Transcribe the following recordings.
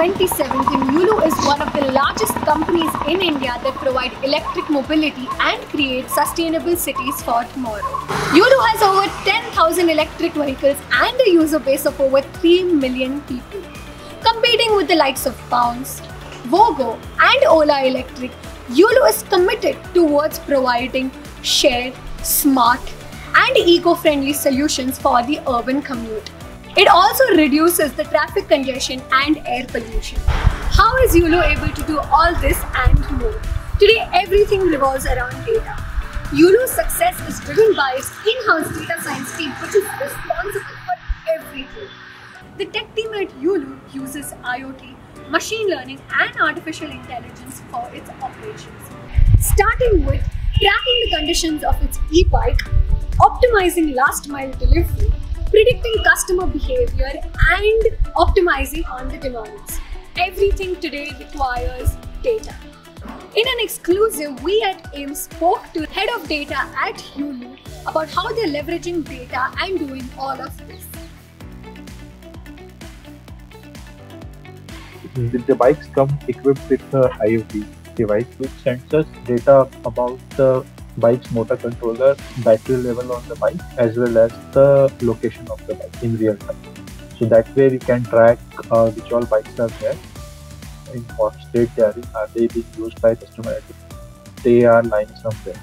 2017, Yulu is one of the largest companies in India that provide electric mobility and create sustainable cities for tomorrow. Yulu has over 10,000 electric vehicles and a user base of over 3 million people. Competing with the likes of Bounce, Vogo and Ola Electric, Yulu is committed towards providing shared, smart and eco-friendly solutions for the urban commute. It also reduces the traffic congestion and air pollution. How is Yulu able to do all this and more? Today, everything revolves around data. Yulu's success is driven by its in-house data science team, which is responsible for everything. The tech team at Yulu uses IoT, machine learning and artificial intelligence for its operations. Starting with tracking the conditions of its ePike, optimizing last mile delivery, predicting customer behavior and optimizing on the demands. Everything today requires data. In an exclusive, we at AIM spoke to Head of Data at Yulu about how they're leveraging data and doing all of this. The bikes come equipped with an IoT device which sends us data about the bike's motor controller, battery level on the bike, as well as the location of the bike in real time. So that way we can track which all bikes are there, in what state they are in, are they being used by customers, they are lying somewhere.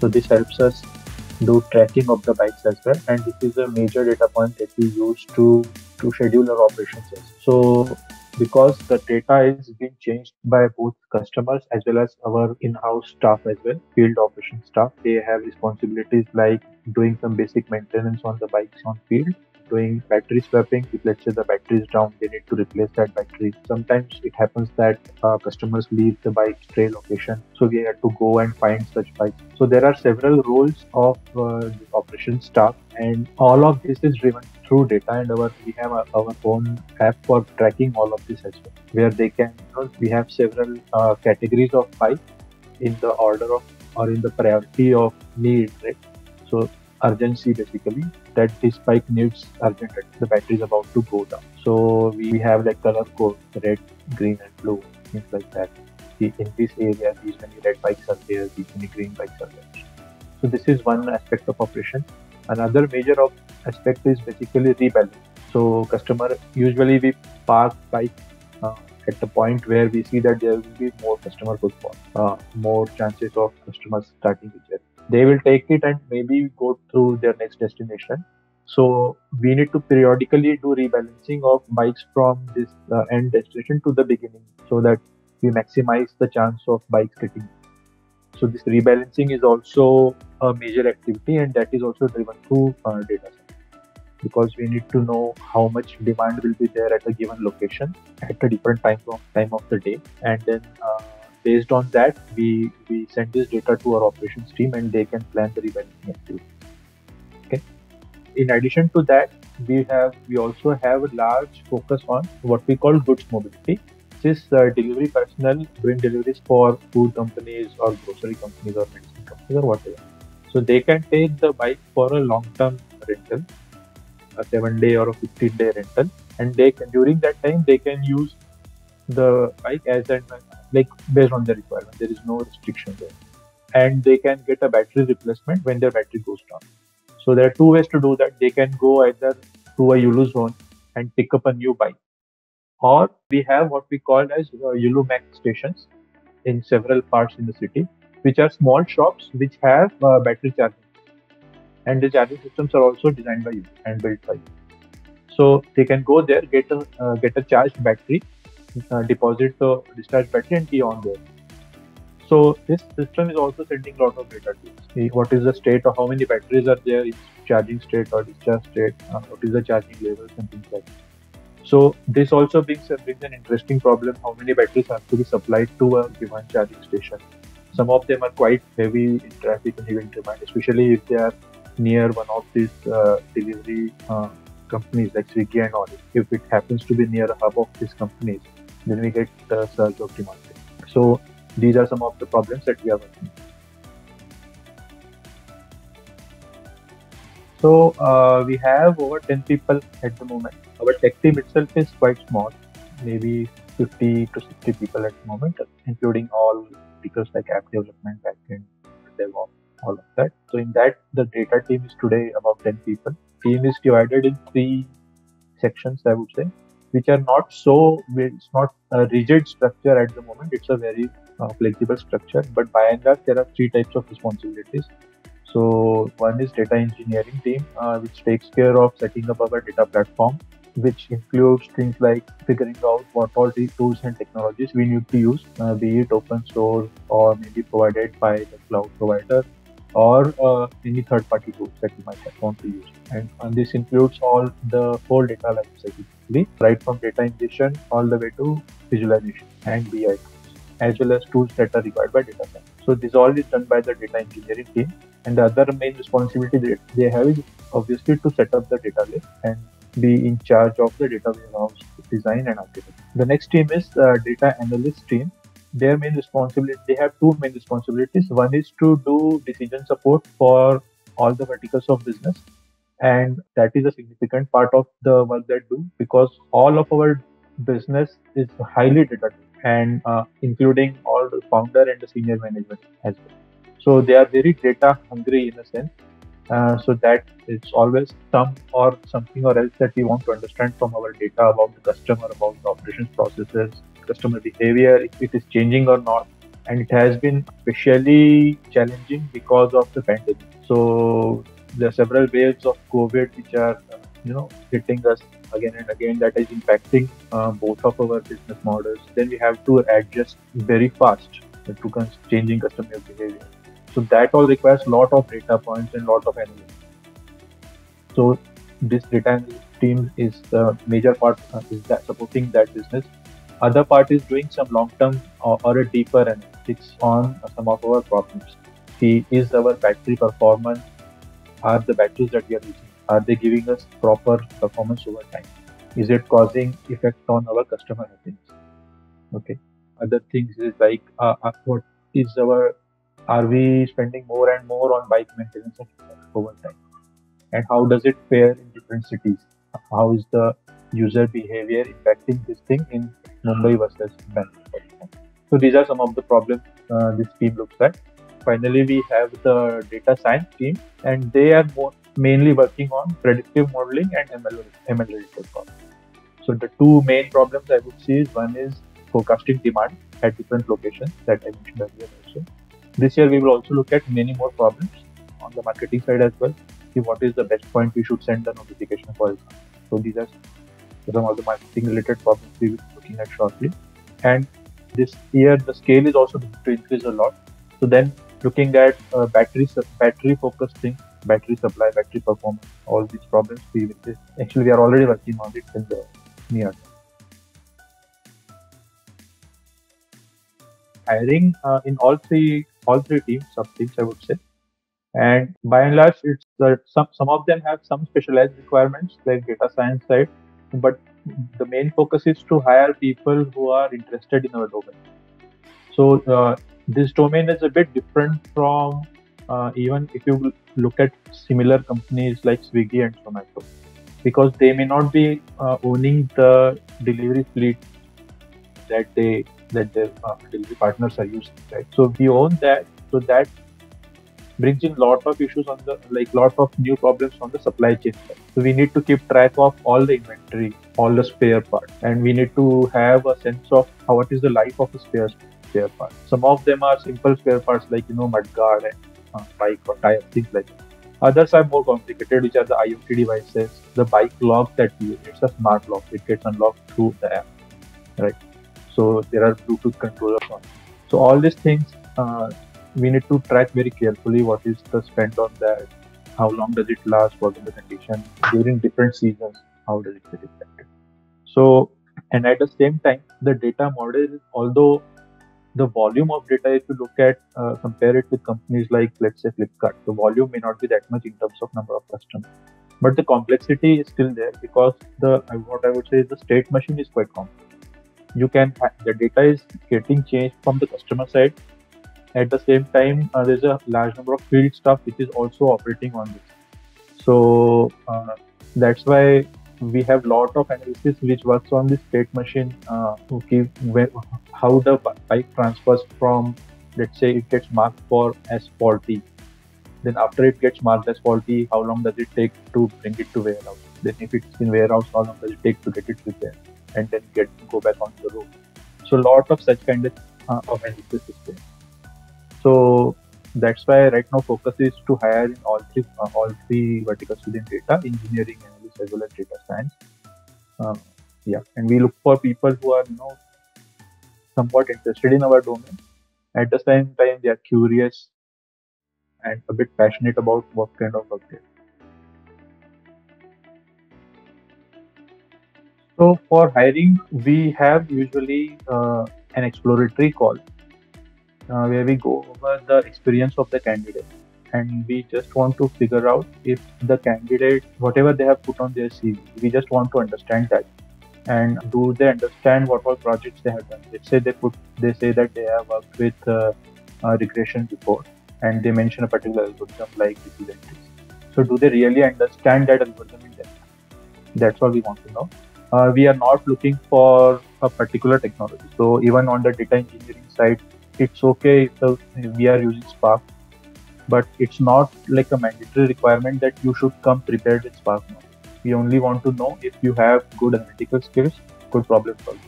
So this helps us do tracking of the bikes as well, and this is a major data point that we use to schedule our operations. So because the data is being changed by both customers as well as our in-house staff as well, field operations staff, they have responsibilities like doing some basic maintenance on the bikes on field, doing battery swapping. If let's say the battery is down, they need to replace that battery. Sometimes it happens that customers leave the bike stray location, so we have to go and find such bikes. So there are several roles of the operations staff, and all of this is driven through data, and we have our own app for tracking all of this as well, where they can, we have several categories of bikes in the order of or in the priority of need, right? So urgency basically, that this bike needs urgent, the battery is about to go down. So we have like color codes, red, green and blue, things like that. See, in this area these many red bikes are there, these many green bikes are there. So this is one aspect of operation. Another major aspect is basically rebalancing. So customer, usually we park bikes at the point where we see that there will be more customer footfall, more chances of customers starting to check. They will take it and maybe go through their next destination. So we need to periodically do rebalancing of bikes from this end destination to the beginning, so that we maximize the chance of bikes getting. So this rebalancing is also a major activity, and that is also driven through data science, because we need to know how much demand will be there at a given location at a different time of the day, and then based on that we send this data to our operations team and they can plan the rebalancing activity. Okay. In addition to that, we also have a large focus on what we call goods mobility. This is delivery personnel doing deliveries for food companies or grocery companies or medicine companies or whatever. So they can take the bike for a long-term rental, a 7-day or a 15-day rental, and they can, during that time they can use the bike as and when, like based on the requirement. There is no restriction there, and they can get a battery replacement when their battery goes down. So there are two ways to do that. They can go either to a Yulu zone and pick up a new bike, or we have what we call as Yulu Max stations in several parts in the city, which are small shops which have battery charging, and the charging systems are also designed by you and built by you. So they can go there, get a charged battery, deposit the discharge battery and key on there. So this system is also sending a lot of data to us. What is the state, or how many batteries are there in charging state or discharge state, what is the charging levels and things like that. So this also brings an interesting problem, how many batteries have to be supplied to a given charging station. Some of them are quite heavy in traffic and even demand, especially if they are near one of these delivery companies like Swiggy and all. If it happens to be near a hub of these companies, then we get a surge of demand. So these are some of the problems that we are working with. So we have over 10 people at the moment. Our tech team itself is quite small, maybe 50 to 60 people at the moment, including all because like app development, backend, DevOps, all of that. So in that, the data team is today about 10 people. Team is divided in three sections, I would say, which are not so, it's not a rigid structure at the moment. It's a very flexible structure, but by and large, there are three types of responsibilities. So one is data engineering team, which takes care of setting up our data platform, which includes things like figuring out what all the tools and technologies we need to use, be it open source or maybe provided by the cloud provider or any third-party tools that you might want to use. And this includes all the whole data lifecycle, right from data ingestion all the way to visualization and BI tools, as well as tools that are required by data science. So this all is done by the data engineering team. And the other main responsibility that they have is obviously to set up the data lake and be in charge of the data warehouse design and architecture. The next team is data analyst team. Their main responsibility, they have two main responsibilities. One is to do decision support for all the verticals of business. And that is a significant part of the work they do because all of our business is highly data-driven and including all the founder and the senior management as well. So they are very data hungry in a sense. So that it's always some or something or else that we want to understand from our data about the customer, about the operations processes, customer behavior, if it is changing or not. And it has been especially challenging because of the pandemic. So there are several waves of COVID which are, hitting us again and again, that is impacting both of our business models. Then we have to adjust very fast to changing customer behavior. So that all requires a lot of data points and a lot of analysis. So this data analysis team is the major part is that supporting that business. Other part is doing some long-term or a deeper analytics on some of our problems. See, is our battery performance, are the batteries that we are using, are they giving us proper performance over time? Is it causing effect on our customer happiness? Okay. Other things is like, what is our, are we spending more and more on bike maintenance over time? And how does it fare in different cities? How is the user behavior impacting this thing in Mumbai versus Bangalore? So these are some of the problems this team looks at. Finally, we have the data science team, and they are mainly working on predictive modeling and ML-related problems. So the two main problems I would see is one is forecasting demand at different locations that I mentioned earlier also. This year, we will also look at many more problems on the marketing side as well. See what is the best point we should send the notification for example. So these are some of the marketing related problems we will be looking at shortly. And this year, the scale is also going to increase a lot. So then looking at battery focused things, battery supply, battery performance, all these problems we will be, actually we are already working on it in the near term. Hiring in all three teams, sub-teams I would say, and by and large it's some of them have some specialized requirements like data science side, but the main focus is to hire people who are interested in our domain. So this domain is a bit different from even if you look at similar companies like Swiggy and Zomato, because they may not be owning the delivery fleet that their delivery partners are using, right? So we own that, so that brings in lot of issues on the, like lot of new problems on the supply chain side. So we need to keep track of all the inventory, all the spare parts, and we need to have a sense of how what is the life of a spare part. Some of them are simple spare parts like, mudguard and bike or tire, things like that. Others are more complicated, which are the IoT devices, the bike lock that we use, it's a smart lock, it gets unlocked through the app, right? So there are Bluetooth controllers on. So all these things, we need to track very carefully what is the spend on that, how long does it last, what is the condition, during different seasons, how does it get impacted. So, and at the same time, the data model, although the volume of data, if you look at, compare it with companies like, let's say Flipkart, the volume may not be that much in terms of number of customers. But the complexity is still there because what I would say is the state machine is quite complex. The data is getting changed from the customer side. At the same time, there's a large number of field staff which is also operating on this. So that's why we have lot of analysis which works on the state machine. How the bike transfers from, let's say it gets marked for as faulty. Then after it gets marked as faulty, how long does it take to bring it to warehouse? Then if it's in warehouse, how long does it take to get it repaired and then go back on the road? So lot of such kind of analysis is there. So that's why right now focus is to hire in all three verticals within data engineering, analysis, as well as data science. And we look for people who are somewhat interested in our domain. At the same time, they are curious and a bit passionate about what kind of work they do. So for hiring, we have usually an exploratory call where we go over the experience of the candidate, and we just want to figure out if the candidate, whatever they have put on their CV, we just want to understand that. And do they understand what all projects they have done? Let's say they say that they have worked with regression before, and they mention a particular algorithm like decision trees. So do they really understand that algorithm in depth? That's what we want to know. We are not looking for a particular technology. So even on the data engineering side, it's okay if we are using Spark, but it's not like a mandatory requirement that you should come prepared with Spark. We only want to know if you have good analytical skills, good problem solving.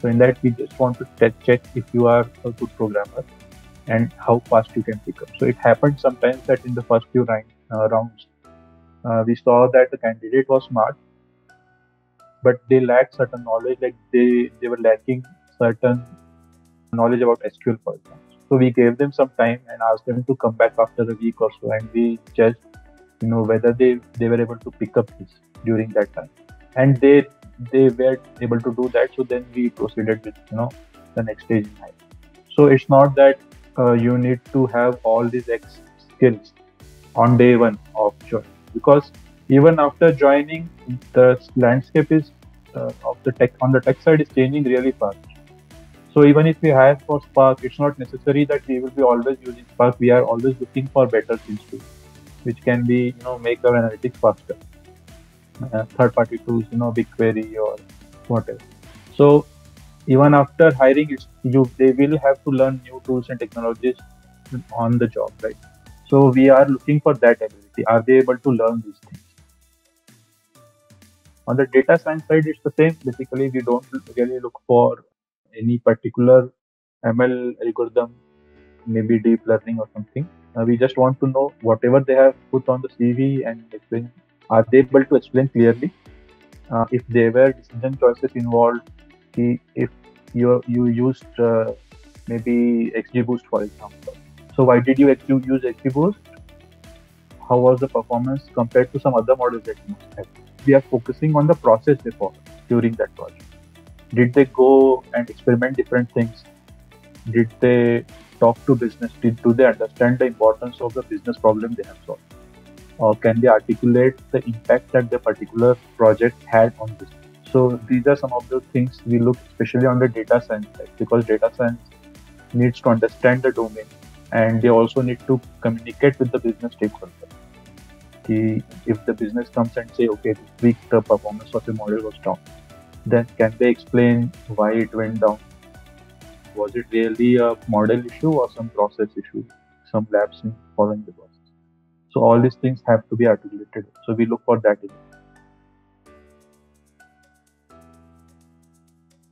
So in that, we just want to check if you are a good programmer and how fast you can pick up. So it happened sometimes that in the first few rounds, we saw that the candidate was smart, but they lacked certain knowledge, like they were lacking certain knowledge about SQL, for example. So we gave them some time and asked them to come back after a week or so, and we judged, whether they were able to pick up this during that time, and they were able to do that. So then we proceeded with the next stage in hiring. So it's not that you need to have all these X skills on day one of joining, because even after joining, the landscape is on the tech side is changing really fast. So even if we hire for Spark, it's not necessary that we will be always using Spark. We are always looking for better things too, which can be make our analytics faster. Third-party tools, BigQuery or whatever. So even after hiring, they will have to learn new tools and technologies on the job, right? So we are looking for that ability. Are they able to learn these things? On the data science side, it's the same. Basically, we don't really look for any particular ML algorithm, maybe deep learning or something. We just want to know whatever they have put on the CV and explain. Are they able to explain clearly? If there were decision choices involved, if you used maybe XGBoost, for example. So why did you use XGBoost? How was the performance compared to some other models that you have? We are focusing on the process they followed during that project. Did they go and experiment different things? Did they talk to business? Do they understand the importance of the business problem they have solved? Or can they articulate the impact that the particular project had on business? So these are some of the things we look, especially on the data science side, because data science needs to understand the domain, and they also need to communicate with the business stakeholders. If the business comes and say, okay, this week the performance of the model was down, then can they explain why it went down? Was it really a model issue or some process issue, some lapse in following the process? So all these things have to be articulated. So we look for that.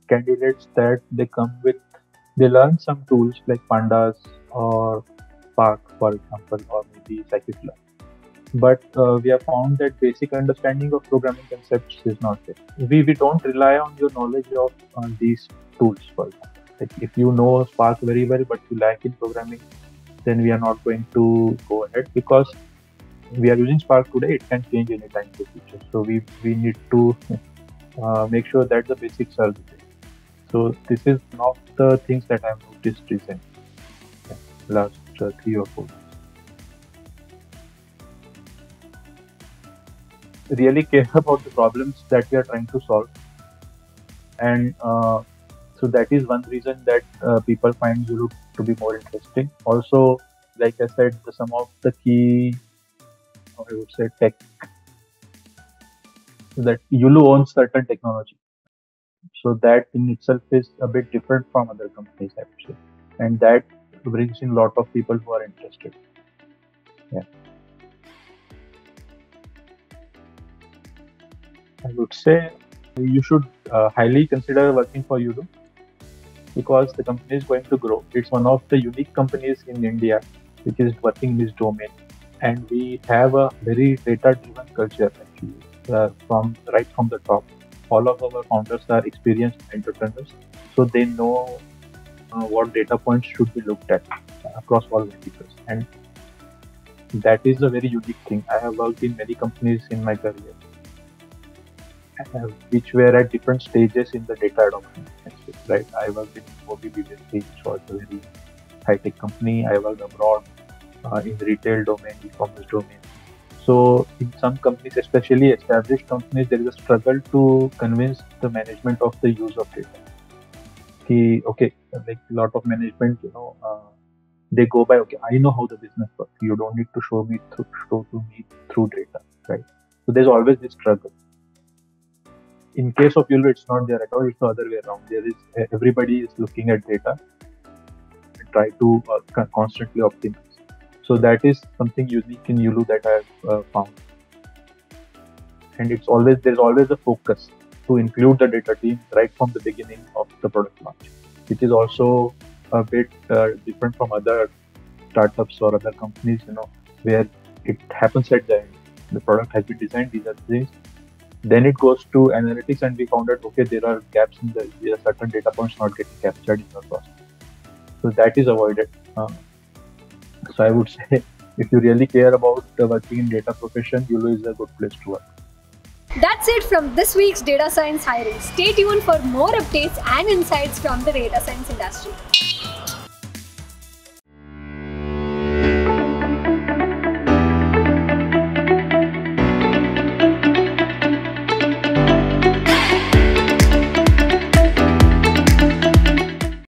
Candidates that they come with, they learn some tools like Pandas or Spark, for example, or maybe scikit-learn. But we have found that basic understanding of programming concepts is not there. We don't rely on your knowledge of these tools, for example. Like if you know Spark very well, but you lack in programming, then we are not going to go ahead, because we are using Spark today, it can change any time in the future. So we need to make sure that the basics are there. So this is one of the things that I've noticed recently, last 3 or 4 years. Really care about the problems that we are trying to solve, and so that is one reason that people find Yulu to be more interesting. Also, like I said, some of the key, I would say, tech that Yulu owns certain technology. So that in itself is a bit different from other companies, I would say. And that brings in a lot of people who are interested. Yeah. I would say you should highly consider working for Yulu, because the company is going to grow. It's one of the unique companies in India which is working in this domain. And we have a very data-driven culture actually, right from the top. All of our founders are experienced entrepreneurs, so they know what data points should be looked at across all verticals. And that is a very unique thing. I have worked in many companies in my career, which were at different stages in the data adoption. Right? I worked in Mobi Business, which was a very high-tech company. I worked abroad in the retail domain, e-commerce domain. So in some companies, especially established companies, there is a struggle to convince the management of the use of data. Okay, like a lot of management, they go by, okay, I know how the business works. You don't need to show to me through data, right? So there's always this struggle. In case of Yulu, it's not there at all. It's the other way around. There is everybody is looking at data and try to constantly optimize. So that is something unique in Yulu that I've found. And it's always, there's always a focus to include the data team right from the beginning of the product launch, which is also a bit different from other startups or other companies, where it happens at the end. The product has been designed, these are things. Then it goes to analytics, and we found out, okay, there are gaps in the, there are certain data points not getting captured in the process. So that is avoided. So I would say, if you really care about working in data profession, Yulu is a good place to work. That's it from this week's Data Science Hiring. Stay tuned for more updates and insights from the data science industry.